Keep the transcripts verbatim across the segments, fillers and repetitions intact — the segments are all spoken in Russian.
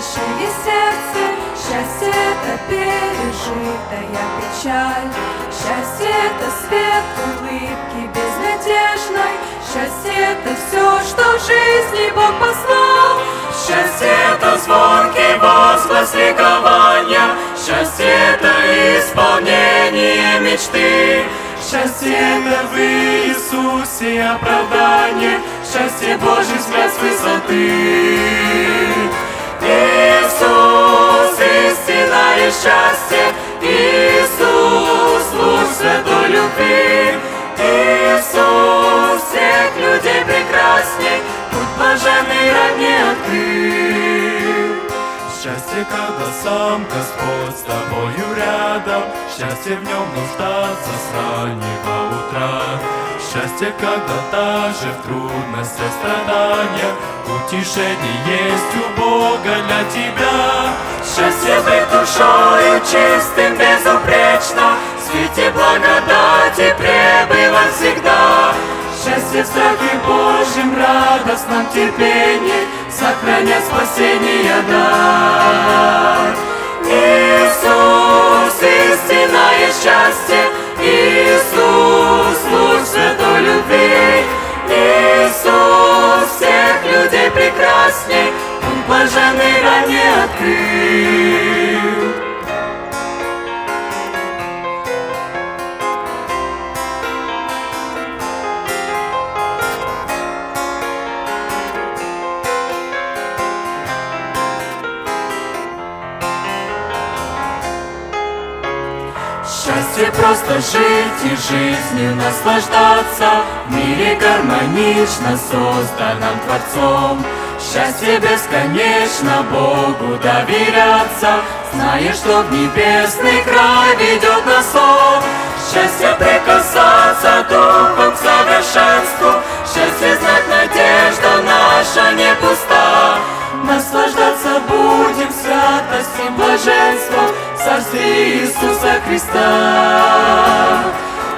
дыши, и сердце, счастье это пережитая печаль, счастье это свет улыбки безнадежной, счастье это все, что в жизни Бог послал, счастье это звонкий возглас ликования, счастье это исполнение мечты. Счастье это в Иисусе оправдание, счастье Божий взгляд с высоты. Иисус, истинное счастье, Иисус, луч святой любви, Иисус, всех людей прекрасней, путь блаженный ранее открыт. Счастье, когда сам Господь с тобою рядом, счастье в нем нуждаться с раннего утра. Счастье, когда даже в трудностях страдания утешение есть у Бога для тебя. Счастье быть душою чистым безупречно, в свете благодати пребывать всегда. Счастье в страхе Божьем радостном терпении сохранять спасение дар. Иисус, истинное счастье, Иисус, луч святой любви, Иисус, всех людей прекрасней, путь блаженный ранее открыл. Счастье просто жить и жизнью наслаждаться, в мире гармонично созданным Творцом. Счастье бесконечно Богу доверяться, зная, что в небесный край ведет нас Он. Счастье прикасаться духом к совершенству, счастье знать, надежда наша не пуста. Наслаждаться будем святостью, блаженством в царстве Иисуса Христа.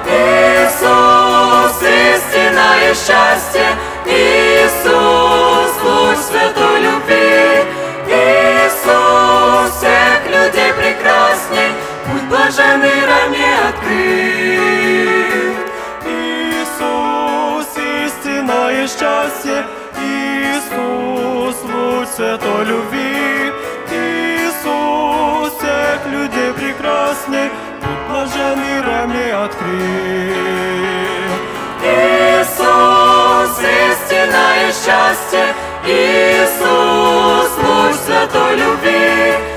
Иисус, истинное счастье, Иисус, луч святой любви, Иисус, всех людей прекрасней, путь блаженный ранее открыт. Иисус, истинное счастье, Иисус, луч святой любви, Иисус, всех людей прекрасней, путь блаженный ранее открыт. Иисус, истинное счастье, Иисус, луч святой любви,